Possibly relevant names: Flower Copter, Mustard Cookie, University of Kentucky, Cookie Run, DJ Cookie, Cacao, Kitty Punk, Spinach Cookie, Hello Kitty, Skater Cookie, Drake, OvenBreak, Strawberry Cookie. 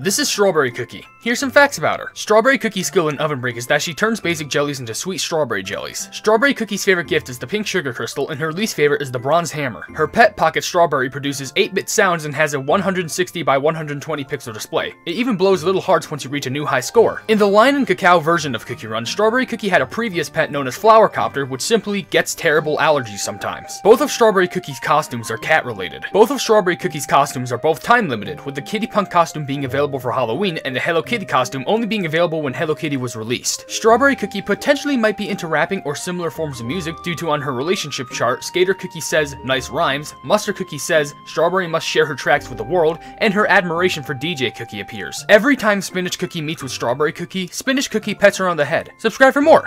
This is Strawberry Cookie. Here's some facts about her. Strawberry Cookie's skill in oven break is that she turns basic jellies into sweet strawberry jellies. Strawberry Cookie's favorite gift is the pink sugar crystal, and her least favorite is the bronze hammer. Her pet Pocket Strawberry produces 8-bit sounds and has a 160 by 120 pixel display. It even blows little hearts once you reach a new high score. In the Lion and Cacao version of Cookie Run, Strawberry Cookie had a previous pet known as Flower Copter, which simply gets terrible allergies sometimes. Both of Strawberry Cookie's costumes are cat related. Both of Strawberry Cookie's costumes are both time limited, with the Kitty Punk costume being available for Halloween, and the Hello Kitty costume only being available when Hello Kitty was released. Strawberry Cookie potentially might be into rapping or similar forms of music due to on her relationship chart, Skater Cookie says, "Nice rhymes," Mustard Cookie says, "Strawberry must share her tracks with the world," and her admiration for DJ Cookie appears. Every time Spinach Cookie meets with Strawberry Cookie, Spinach Cookie pets her on the head. Subscribe for more!